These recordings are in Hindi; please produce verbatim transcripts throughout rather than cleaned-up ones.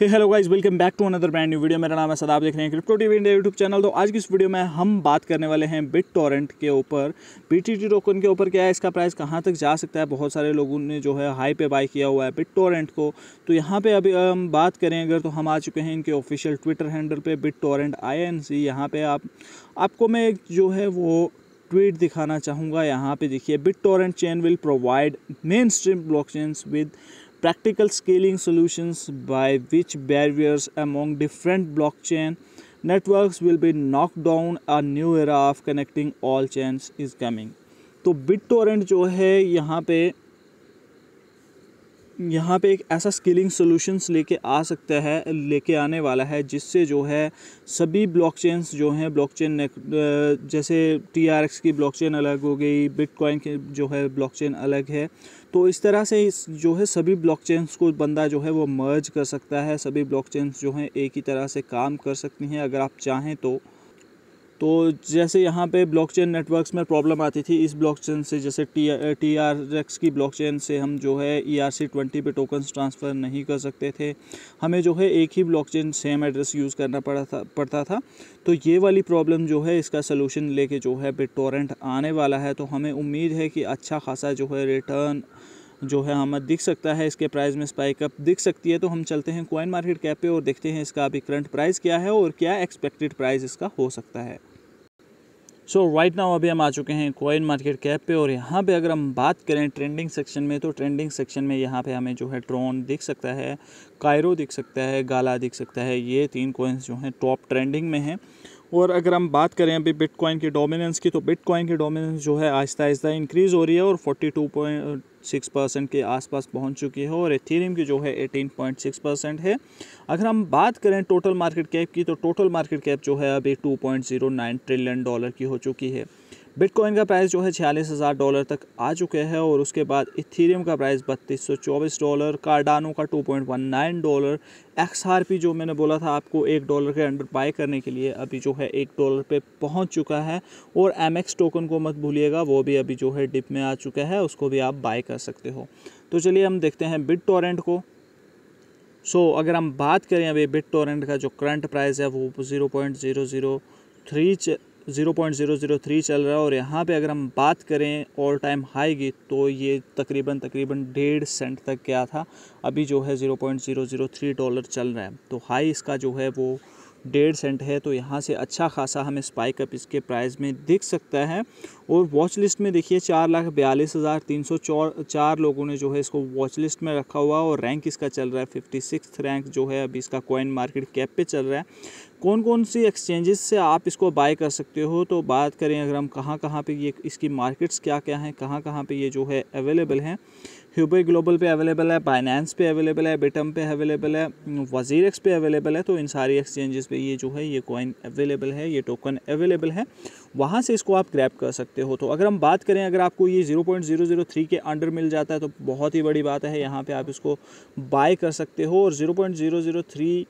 Hello guys, welcome back to another brand new video. मेरा नाम है असद, आप देख रहे हैं crypto TV India YouTube channel. तो आज की इस वीडियो में हम बात करने वाले हैं बिट टॉरेंट के ऊपर, बीटीटी टोकन के ऊपर। क्या है इसका प्राइस, कहां तक जा सकता है? बहुत सारे लोगों ने जो है हाई पे बाय किया हुआ है बिट टॉरेंट को। तो यहाँ पर अभी हम बात करें अगर, तो हम आ चुके हैं इनके ऑफिशियल ट्विटर हैंडल पर BitTorrent I N C. यहाँ पर आप आपको मैं जो है वो ट्वीट दिखाना चाहूँगा। यहाँ पर देखिए, BitTorrent chain will provide mainstream blockchains with practical scaling solutions by which barriers among different blockchain networks will be knocked down, a new era of connecting all chains is coming। तो BitTorrent जो है यहाँ पे यहाँ पे एक ऐसा स्केलिंग सॉल्यूशंस लेके आ सकता है, लेके आने वाला है, जिससे जो है सभी ब्लॉकचेन्स जो हैं, ब्लॉकचेन जैसे टीआरएक्स की ब्लॉकचेन अलग हो गई, बिटकॉइन की जो है ब्लॉकचेन अलग है। तो इस तरह से इस जो है सभी ब्लॉकचेन्स को बंदा जो है वो मर्ज कर सकता है। सभी ब्लॉकचेन्स जो हैं एक ही तरह से काम कर सकती हैं अगर आप चाहें तो। तो जैसे यहाँ पे ब्लॉकचेन नेटवर्क्स में प्रॉब्लम आती थी, इस ब्लॉकचेन से जैसे टी टी आर एक्स की ब्लॉकचेन से हम जो है ई आर सी ट्वेंटी पे टोकन्स ट्रांसफ़र नहीं कर सकते थे, हमें जो है एक ही ब्लॉकचेन सेम एड्रेस यूज़ करना पड़ा था पड़ता था तो ये वाली प्रॉब्लम जो है इसका सलूशन लेके जो है बिटटोरेंट आने वाला है। तो हमें उम्मीद है कि अच्छा खासा जो है रिटर्न जो है हमें दिख सकता है, इसके प्राइस में स्पाइक अप दिख सकती है। तो हम चलते हैं कॉइन मार्केट कैप पे और देखते हैं इसका अभी करंट प्राइस क्या है और क्या एक्सपेक्टेड प्राइस इसका हो सकता है। सो राइट नाउ अभी हम आ चुके हैं कॉइन मार्केट कैप पे और यहाँ पे अगर हम बात करें ट्रेंडिंग सेक्शन में, तो ट्रेंडिंग सेक्शन में यहाँ पे हमें जो है ट्रॉन दिख सकता है, कायरो दिख सकता है, गाला दिख सकता है। ये तीन कॉइन्स जो हैं टॉप ट्रेंडिंग में हैं। और अगर हम बात करें अभी बिटकॉइन की डोमिनेंस की, तो बिटकॉइन की डोमिनेंस जो है आहिस्ता आहिस्ता इंक्रीज़ हो रही है और बयालीस पॉइंट सिक्स परसेंट के आसपास पहुंच चुकी है, और एथेरियम की जो है अठारह पॉइंट सिक्स परसेंट है। अगर हम बात करें टोटल मार्केट कैप की, तो टोटल मार्केट कैप जो है अभी two point zero nine trillion dollar की हो चुकी है। बिटकॉइन का प्राइस जो है छियालीस हज़ार डॉलर तक आ चुके हैं, और उसके बाद इथेरियम का प्राइस बत्तीस सौ चौबीस डॉलर, कार्डानो का two point one nine dollar, XRP जो मैंने बोला था आपको एक डॉलर के अंडर बाय करने के लिए, अभी जो है एक डॉलर पे पहुंच चुका है। और एमएक्स टोकन को मत भूलिएगा, वो भी अभी जो है डिप में आ चुका है, उसको भी आप बाय कर सकते हो। तो चलिए हम देखते हैं बिटटोरेंट को। सो so, अगर हम बात करें अभी बिटटोरेंट का जो करंट प्राइस है वो zero point zero zero three zero point zero zero three चल रहा है, और यहाँ पे अगर हम बात करें ऑल टाइम हाई की, तो ये तकरीबन तकरीबन डेढ़ सेंट तक गया था, अभी जो है zero point zero zero three dollar चल रहा है। तो हाई इसका जो है वो डेढ़ सेंट है। तो यहाँ से अच्छा खासा हमें स्पाइक अप इसके प्राइस में दिख सकता है। और वॉच लिस्ट में देखिए चार लाख बयालीस हज़ार तीन सौ चार लोगों ने जो है इसको वॉच लिस्ट में रखा हुआ, और रैंक इसका चल रहा है फिफ्टी सिक्स रैंक जो है अभी इसका कॉइन मार्केट कैप पे चल रहा है। कौन कौन सी एक्सचेंजेस से आप इसको बाय कर सकते हो, तो बात करें अगर हम कहाँ कहाँ पे ये इसकी मार्केट्स क्या क्या हैं, कहाँ कहाँ पे ये जो है अवेलेबल हैं। ह्यूबी ग्लोबल पे अवेलेबल है, बाइनेंस पे अवेलेबल है, बिटम पे अवेलेबल है, वज़ीरएक्स पे अवेलेबल है। तो इन सारी एक्सचेंजेस पे ये जो है ये कॉइन अवेलेबल है, ये टोकन अवेलेबल है, वहाँ से इसको आप ग्रैब कर सकते हो। तो अगर हम बात करें, अगर आपको ये zero point zero zero three के अंडर मिल जाता है तो बहुत ही बड़ी बात है, यहाँ पर आप इसको बाय कर सकते हो। और zero point zero zero three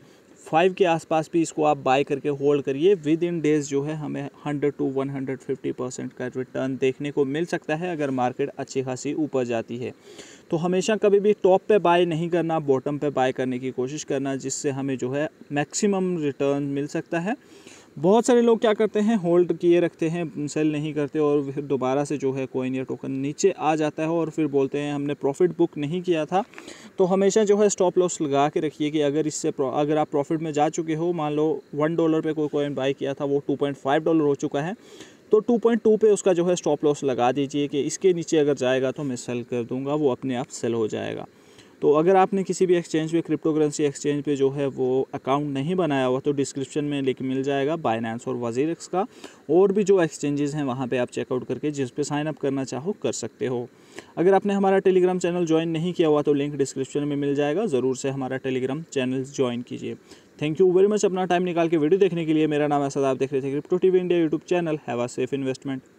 five के आसपास भी इसको आप बाय करके होल्ड करिए, विद इन डेज़ जो है हमें hundred to one hundred fifty percent का रिटर्न देखने को मिल सकता है अगर मार्केट अच्छी खासी ऊपर जाती है। तो हमेशा कभी भी टॉप पे बाय नहीं करना, बॉटम पे बाय करने की कोशिश करना, जिससे हमें जो है मैक्सिमम रिटर्न मिल सकता है। बहुत सारे लोग क्या करते हैं, होल्ड किए रखते हैं, सेल नहीं करते, और फिर दोबारा से जो है कॉइन या टोकन नीचे आ जाता है और फिर बोलते हैं हमने प्रॉफिट बुक नहीं किया था। तो हमेशा जो है स्टॉप लॉस लगा के रखिए कि अगर इससे अगर आप प्रॉफिट में जा चुके हो, मान लो वन डॉलर पे कोई कॉइन बाय किया था, वो टू पॉइंट फाइव डॉलर हो चुका है, तो टू पॉइंट टू पे उसका जो है स्टॉप लॉस लगा दीजिए कि इसके नीचे अगर जाएगा तो मैं सेल कर दूँगा, वो अपने आप सेल हो जाएगा। तो अगर आपने किसी भी एक्सचेंज पे, क्रिप्टो करेंसी एक्सचेंज पे जो है वो अकाउंट नहीं बनाया हुआ, तो डिस्क्रिप्शन में लिंक मिल जाएगा बाइनेंस और वज़ीरएक्स का, और भी जो एक्सचेंजेस हैं वहाँ पे आप चेकआउट करके जिस पे साइन अप करना चाहो कर सकते हो। अगर आपने हमारा टेलीग्राम चैनल ज्वाइन नहीं किया हुआ तो लिंक डिस्क्रिप्शन में मिल जाएगा, ज़रूर से हमारा टेलीग्राम चैनल ज्वाइन कीजिए। थैंक यू वेरी मच अपना टाइम निकाल के वीडियो देखने के लिए। मेरा नाम असद, आप देख रहे थे crypto TV India YouTube channel. Have a safe investment.